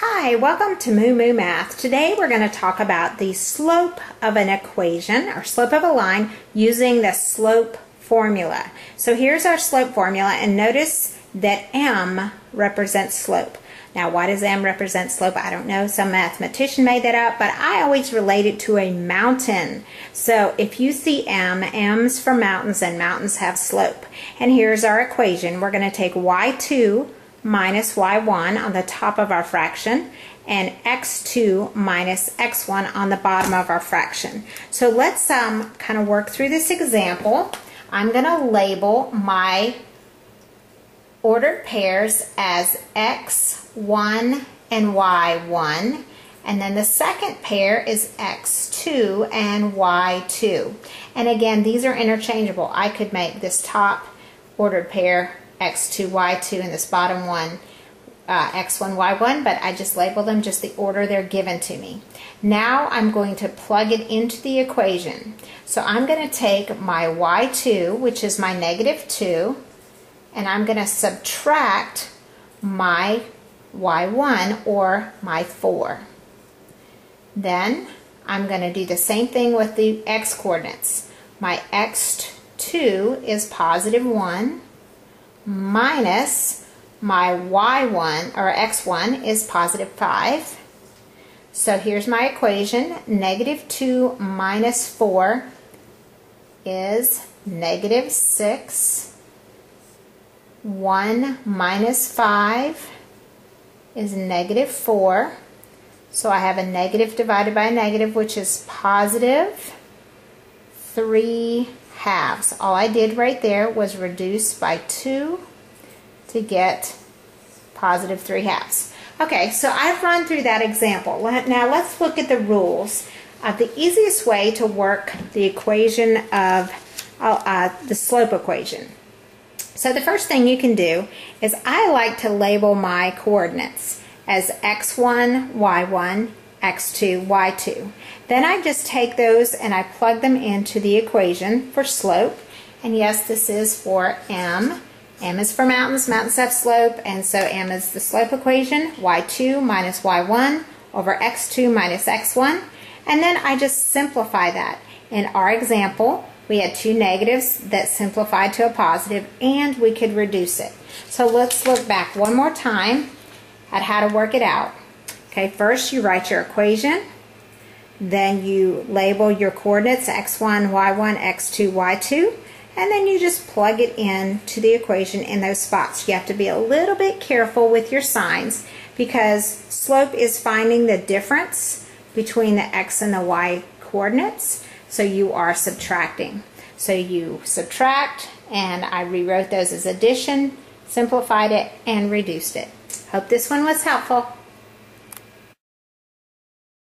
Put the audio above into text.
Hi, welcome to Moo Moo Math. Today we're going to talk about the slope of an equation or slope of a line using the slope formula. So here's our slope formula, and notice that m represents slope. Now why does m represent slope? I don't know. Some mathematician made that up, but I always relate it to a mountain. So if you see m's for mountains, and mountains have slope. And here's our equation. We're going to take y2 minus y1 on the top of our fraction and x2 minus x1 on the bottom of our fraction. So let's kind of work through this example. I'm going to label my ordered pairs as x1 and y1, and then the second pair is x2 and y2. And again, these are interchangeable. I could make this top ordered pair x2, y2, and this bottom one x1, y1, but I just label them just the order they're given to me. Now I'm going to plug it into the equation. So I'm going to take my y2, which is my -2, and I'm going to subtract my y1, or my 4. Then I'm going to do the same thing with the x coordinates. My x2 is +1. Minus my y1 or x1 is +5. So here's my equation. -2 minus 4 is -6. 1 minus 5 is -4. So I have a negative divided by a negative, which is +3/2. All I did right there was reduce by 2 to get +3/2. Okay, so I've run through that example. Now let's look at the rules. The easiest way to work the equation of the slope equation. So the first thing you can do is I like to label my coordinates as x1, y1, x2, y2. Then I just take those and I plug them into the equation for slope. And yes, this is for m. m is for mountains. Mountains have slope, and so m is the slope equation. y2 minus y1 over x2 minus x1. And then I just simplify that. In our example, we had two negatives that simplified to a positive, and we could reduce it. So let's look back one more time at how to work it out. Okay, first you write your equation, then you label your coordinates x1, y1, x2, y2, and then you just plug it in to the equation in those spots. You have to be a little bit careful with your signs, because slope is finding the difference between the x and the y coordinates, so you are subtracting. So you subtract, and I rewrote those as addition, simplified it, and reduced it. Hope this one was helpful.